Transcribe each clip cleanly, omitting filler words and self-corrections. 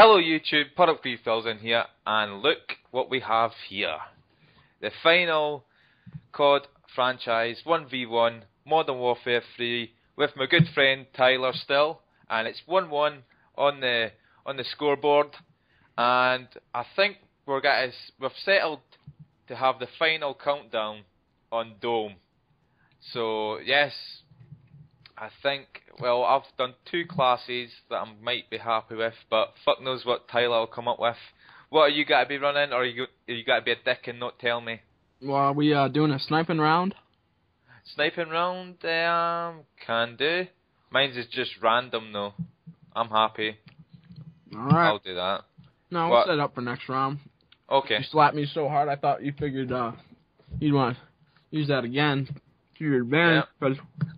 Hello YouTube, Product Refills in here, and look what we have here. The final CoD franchise 1v1 Modern Warfare 3 with my good friend Tyler Still, and it's 1-1 on the scoreboard, and I think we've settled to have the final countdown on Dome. So yes, I think, well, I've done two classes that I might be happy with, but fuck knows what Tyler will come up with. What are you going to be running, or are you going to be a dick and not tell me? Well, are we doing a sniping round? Sniping round? Can do. Mine's is just random, though. I'm happy. Alright. I'll do that. No, we'll set up for next round. Okay. You slapped me so hard, I thought you figured you'd want to use that again to your advantage, because... Yeah.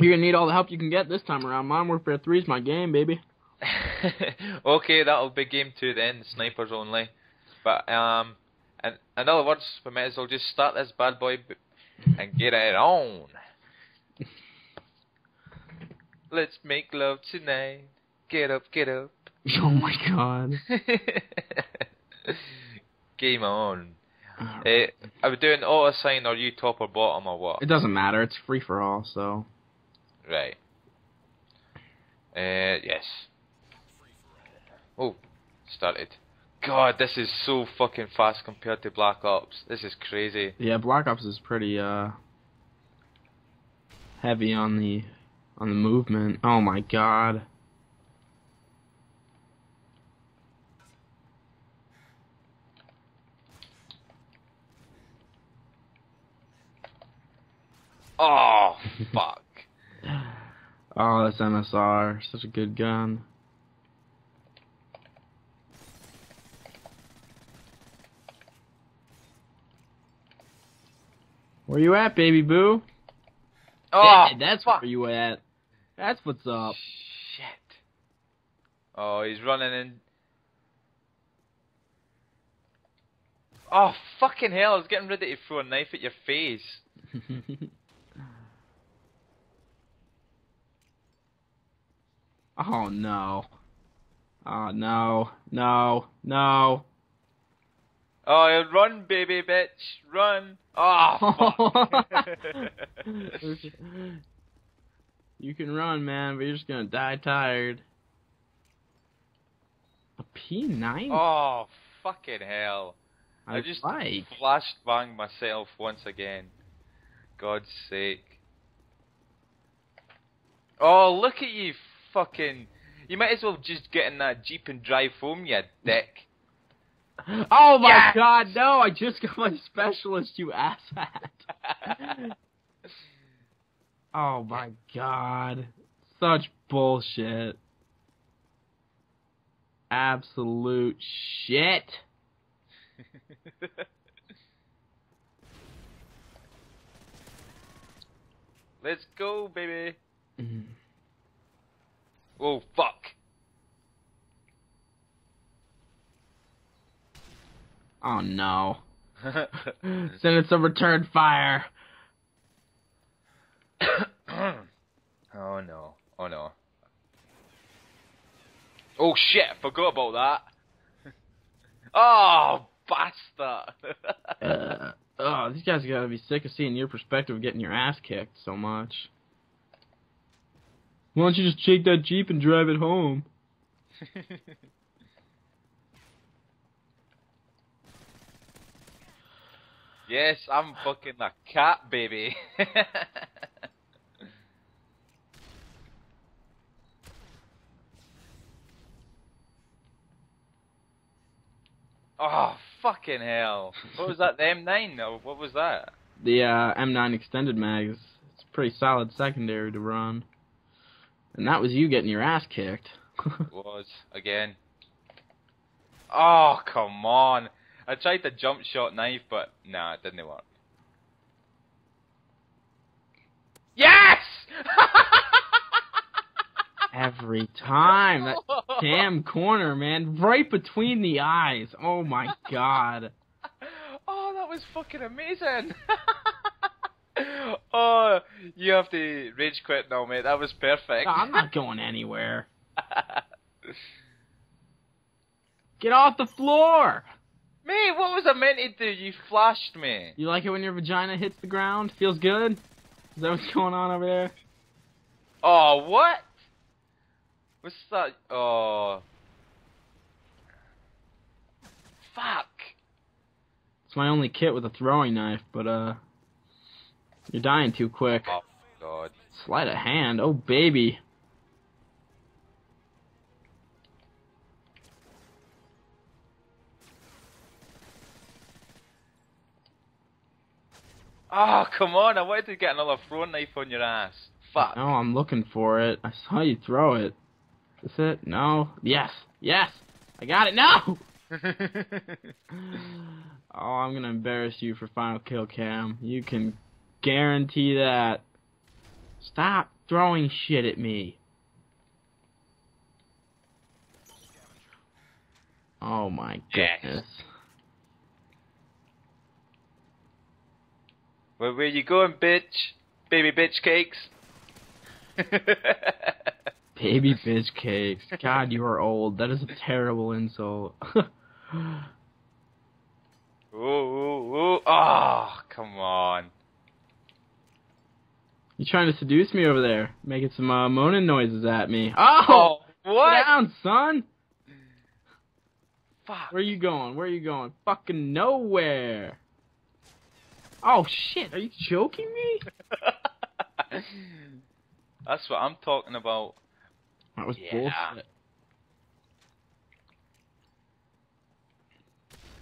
You're going to need all the help you can get this time around. Modern Warfare 3 is my game, baby. Okay, that'll be game 2 then, snipers only. But, and in other words, we might as well just start this bad boy and get it on. Let's make love tonight. Get up, get up. Oh my god. Game on. Right. Are we doing auto-assign, or you top or bottom, or what? It doesn't matter, it's free for all, so... Right. Yes. Oh, started. God, this is so fucking fast compared to Black Ops. This is crazy. Yeah, Black Ops is pretty heavy on the movement. Oh my god. Oh fuck. Oh, that's MSR. Such a good gun. Where you at, baby boo? Oh, yeah, that's fuck. Where you at. That's what's up. Shit. Oh, he's running in. Oh, fucking hell. I was getting ready to throw a knife at your face. Oh no. Oh no. No. No. Oh, run, baby bitch. Run. Oh, fuck. You can run, man, but you're just gonna die tired. A P9? Oh, fucking hell. I just flashbanged myself once again. God's sake. Oh, look at you. Fucking, you might as well just get in that Jeep and drive home, you dick. Oh my yes! god, no, I just got my specialist, you asshat. Oh my god. Such bullshit. Absolute shit. Let's go, baby. Oh, fuck. Oh, no. Send it some return fire. Oh, no. Oh, no. Oh, shit. I forgot about that. Oh, bastard. Oh, these guys gotta be sick of seeing your perspective of getting your ass kicked so much. Why don't you just take that Jeep and drive it home? Yes, I'm fucking a cat, baby. Oh, fucking hell. What was that, the M9? No, what was that? The M9 extended mag. It's a pretty solid secondary to run. And that was you getting your ass kicked. It was, again. Oh, come on. I tried the jump shot knife, but nah, it didn't work. Yes! Every time. That damn corner, man. Right between the eyes. Oh, my God. Oh, that was fucking amazing. Oh, you have to rage quit now, mate. That was perfect. No, I'm not going anywhere. Get off the floor! Me? What was I meant to do? You flashed me. You like it when your vagina hits the ground? Feels good? Is that what's going on over there? Oh, what? What's that? Oh. Fuck. It's my only kit with a throwing knife, but, you're dying too quick. Oh, God. Sleight of hand. Oh, baby. Oh, come on. I wanted to get another throw knife on your ass. Fuck. No, I'm looking for it. I saw you throw it. Is this it? No. Yes. Yes. I got it. No! Oh, I'm going to embarrass you for final kill, Cam. You can guarantee that. Stop throwing shit at me. Oh, my goodness. Yes. Where you going, bitch? Baby bitch cakes? Baby bitch cakes. God, you are old. That is a terrible insult. Ooh, ooh, ooh. Oh, come on. You trying to seduce me over there? Making some moaning noises at me. Oh! What? Sit down, son! Fuck. Where you going? Where you going? Fucking nowhere! Oh shit, are you joking me? That's what I'm talking about. That was bullshit.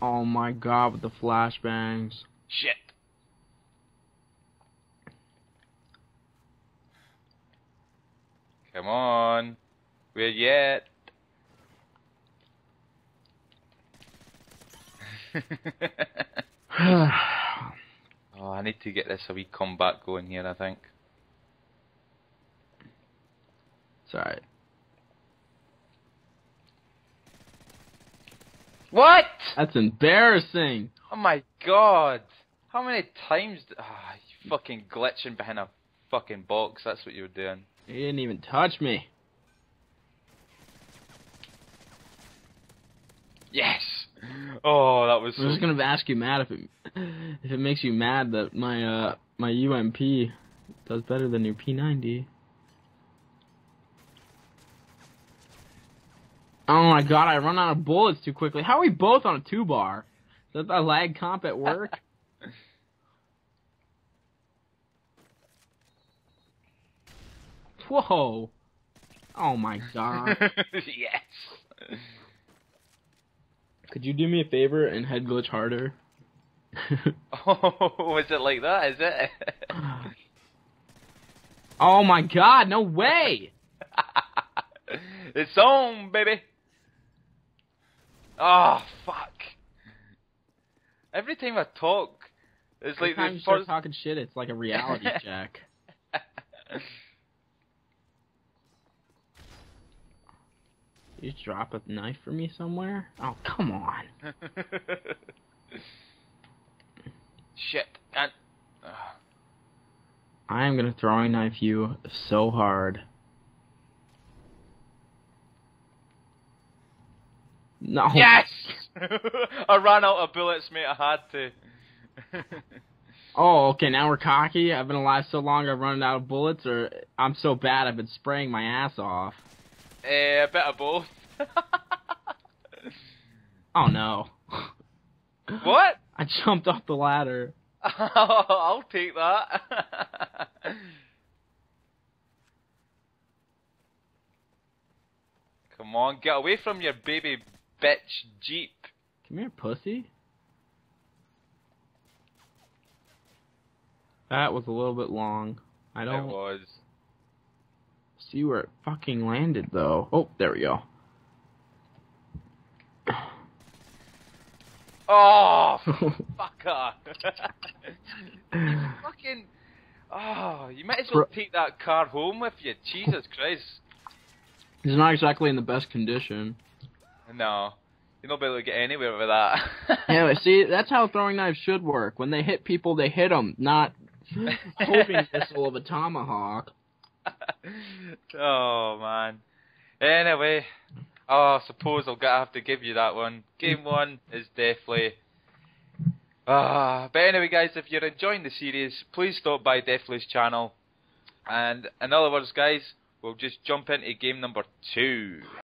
Oh my god, with the flashbangs. Shit. Come on. We're yet. Oh, I need to get this a wee comeback going here, I think. It's alright. What? That's embarrassing. Oh my god. How many times... Ah, you fucking glitching behind a fucking box. That's what you were doing. You didn't even touch me. Yes. Oh, that was... I'm just gonna ask you mad if it makes you mad that my my UMP does better than your P90. Oh my god, I run out of bullets too quickly. How are we both on a 2-bar? Is that the lag comp at work? Whoa. Oh my god. Yes. Could you do me a favor and head glitch harder? Oh, is it like that? Is it? Oh my god, no way! It's on, baby! Oh, fuck. Every time I talk, it's like... Every time you start talking shit, it's like a reality check. You drop a knife for me somewhere? Oh, come on. Shit. I am gonna throwing knife you so hard. No. Yes! I ran out of bullets, mate. I had to. Oh, okay, now we're cocky. I've been alive so long I've run out of bullets, or I'm so bad I've been spraying my ass off. A bit of both. Oh no. What? I jumped off the ladder. I'll take that. Come on, get away from your baby bitch Jeep. Come here, pussy. That was a little bit long. I don't... It was. See where it fucking landed, though. Oh, there we go. Oh, fucker! Fucking... Oh, you might as well take that car home with you. Jesus Christ. It's not exactly in the best condition. No. You're not able to get anywhere with that. Anyway, see, that's how throwing knives should work. When they hit people, they hit them, not hoping missile of a tomahawk. Oh man. Anyway, Oh, I suppose I'll have to give you that one. Game one is Deathly. But anyway, guys, if you're enjoying the series, please stop by Deathly's channel. And in other words, guys, we'll just jump into game number 2.